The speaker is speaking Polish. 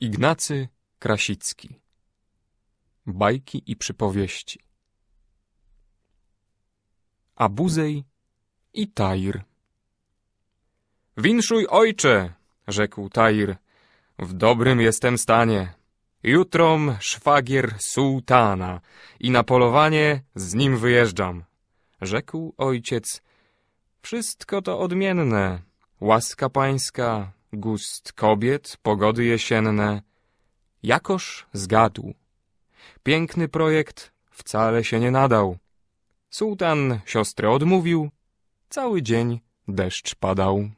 Ignacy Krasicki. Bajki i przypowieści. Abuzej i Tair. Winszuj, ojcze, rzekł Tair, w dobrym jestem stanie. Jutrom szwagier sułtana i na polowanie z nim wyjeżdżam. Rzekł ojciec, wszystko to odmienne, łaska pańska, gust kobiet, pogody jesienne. Jakoż zgadł. Piękny projekt wcale się nie nadał. Sułtan siostrę odmówił, cały dzień deszcz padał.